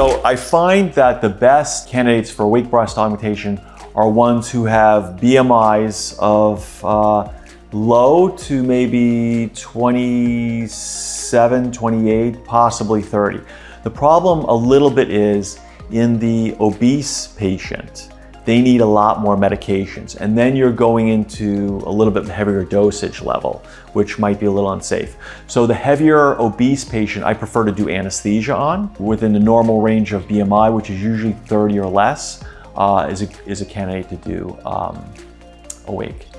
So I find that the best candidates for weight breast augmentation are ones who have BMIs of low to maybe 27, 28, possibly 30. The problem a little bit is in the obese patient, they need a lot more medications. And then you're going into a little bit heavier dosage level, which might be a little unsafe. So the heavier obese patient, I prefer to do anesthesia on within the normal range of BMI, which is usually 30 or less, is a candidate to do awake.